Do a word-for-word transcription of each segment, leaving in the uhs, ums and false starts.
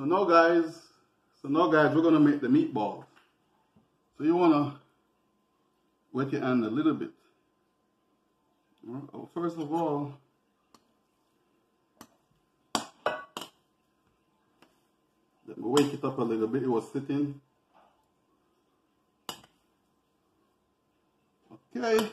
So now guys, so now guys, we're gonna make the meatball. So you wanna wet your hand a little bit. Well, first of all, let me wake it up a little bit. It was sitting. Okay.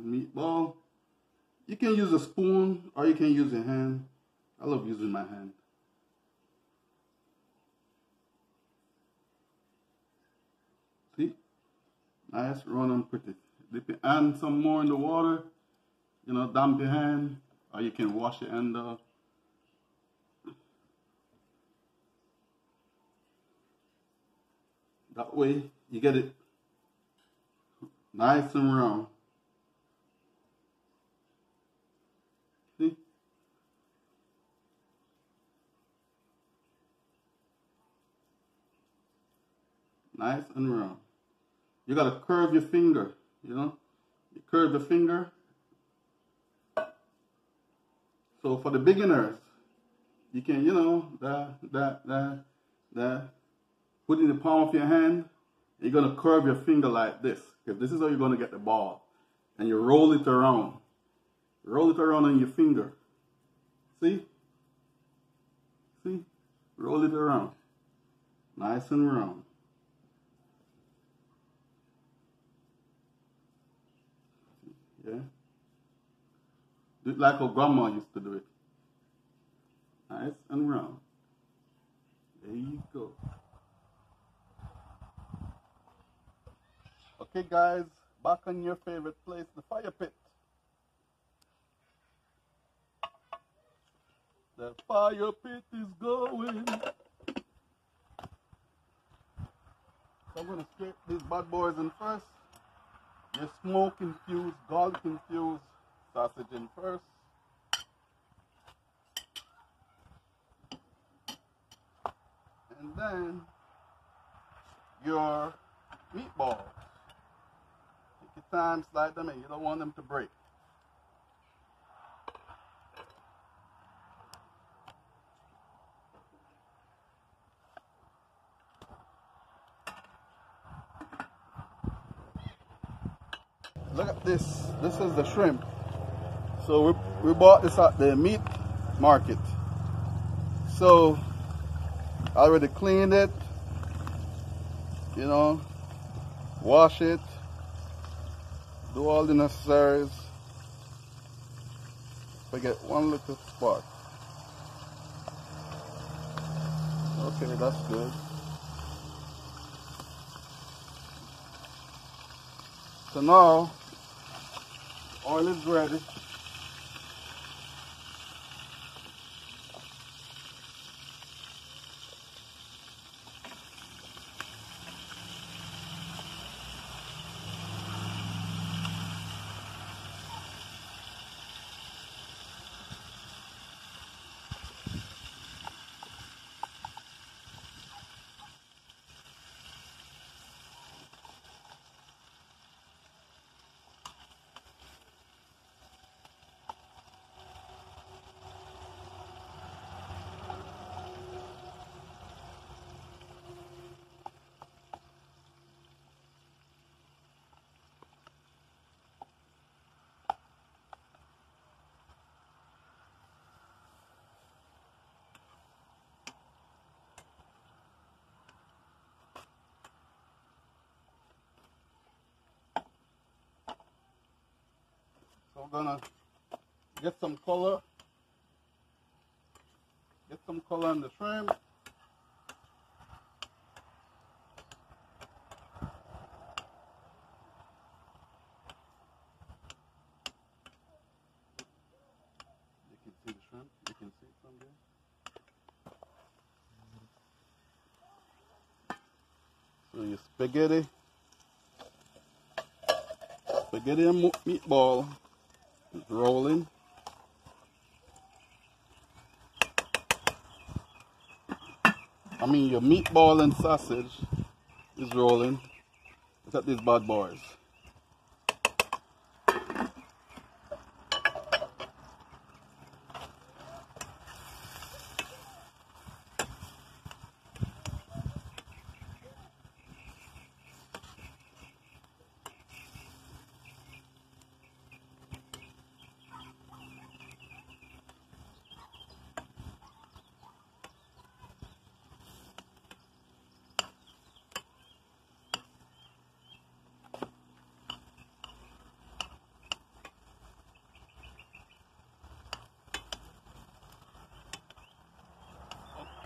Meatball. You can use a spoon or you can use your hand. I love using my hand. See? Nice, round and pretty. Dip your hand some more in the water. You know, damp your hand. Or you can wash your hand off. That way, you get it nice and round. See? Nice and round. You gotta curve your finger, you know? You curve the finger. So for the beginners, you can, you know, that, that, that, that. Put it in the palm of your hand, you're going to curve your finger like this, because this is how you're going to get the ball. And you roll it around. Roll it around on your finger. See? See? Roll it around. Nice and round. Yeah? Do it like how grandma used to do it. Nice and round. There you go. Okay guys, back on your favorite place, the fire pit. The fire pit is going. So I'm going to scrape these bad boys in first. Your smoke infused, garlic infused sausage in first. And then your meatballs. Time, slide them in. You don't want them to break. Look at this. This is the shrimp. So we, we bought this at the meat market. So I already cleaned it, you know, wash it. Do all the necessaries. Forget one little spot. Okay, that's good. So now, oil is ready. We're gonna get some color, get some color on the shrimp. You can see the shrimp, you can see it from there. So your spaghetti, spaghetti and meatball. It's rolling. I mean, your meatball and sausage is rolling. Look at these bad boys.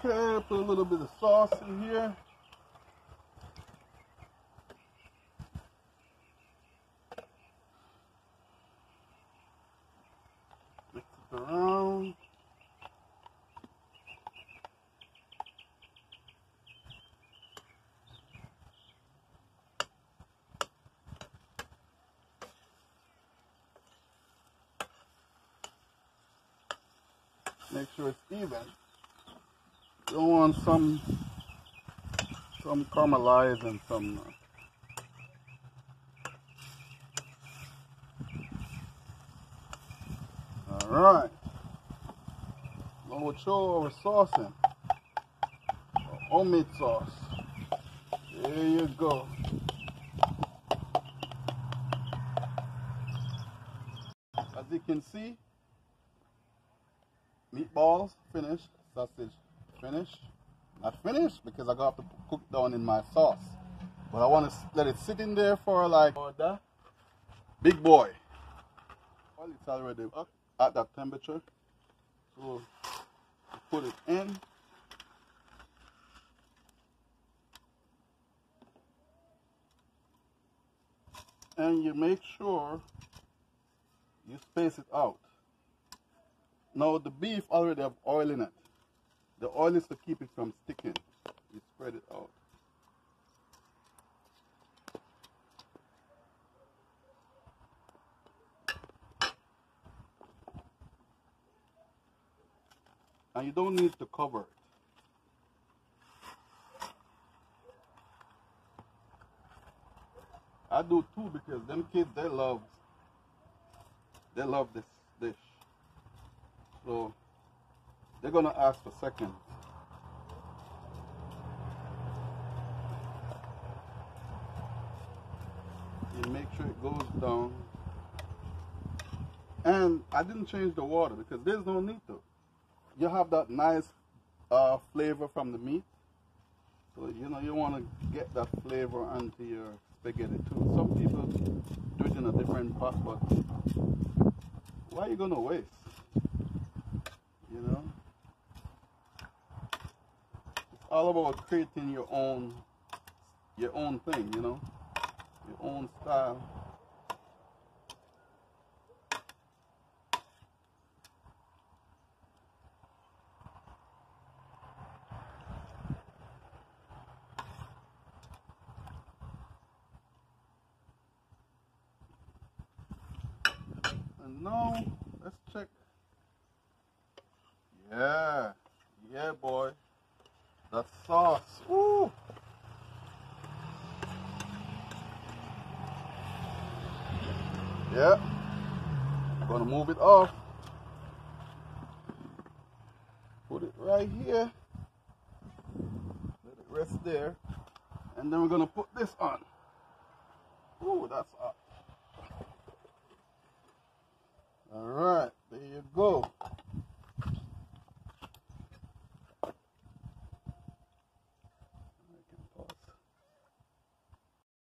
pan, put a little bit of sauce in here. Mix it around. Make sure it's even. Don't want some some caramelized and some uh, all right. Now we'll show our sauce in. Our homemade sauce. There you go. As you can see, meatballs finished, sausage finished. Not finished because I got to cook down in my sauce. But I want to let it sit in there for like that. Big boy. Well, it's already up at that temperature. So put it in. And you make sure you space it out. Now the beef already have oil in it. The oil is to keep it from sticking. You spread it out. And you don't need to cover it. I do too because them kids, they love, they love this dish. So they're going to ask for seconds. You make sure it goes down. And I didn't change the water because there's no need to. You have that nice uh, flavor from the meat. So, you know, you want to get that flavor onto your spaghetti too. Some people do it in a different pot, but why are you going to waste? You know, it's all about creating your own, your own thing, you know, your own style. And now, let's check. Yeah, yeah, boy. That sauce. Woo! Yeah. I'm gonna move it off. Put it right here. Let it rest there. And then we're gonna put this on. Ooh, that's hot.